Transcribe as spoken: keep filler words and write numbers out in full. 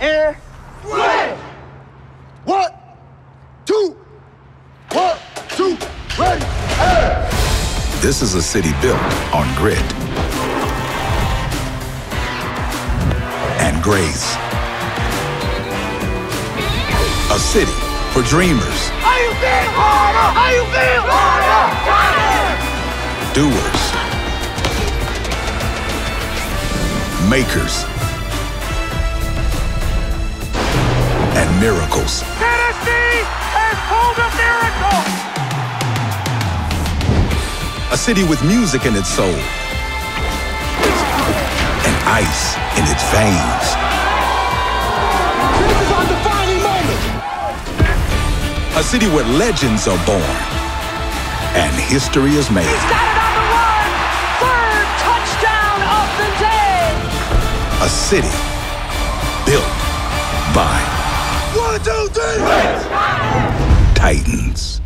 and ready. One, two, one, two, ready, and. This is a city built on grit and grace. A city for dreamers. Are you feeling harder? Are you feeling harder? Harder! Doers. Makers. And miracles. Tennessee has pulled a miracle! A city with music in its soul. And ice in its veins. This is our defining moment! A city where legends are born. And history is made. He's got it on the run! Third touchdown of the day! A city built by... One, two, three! Titans.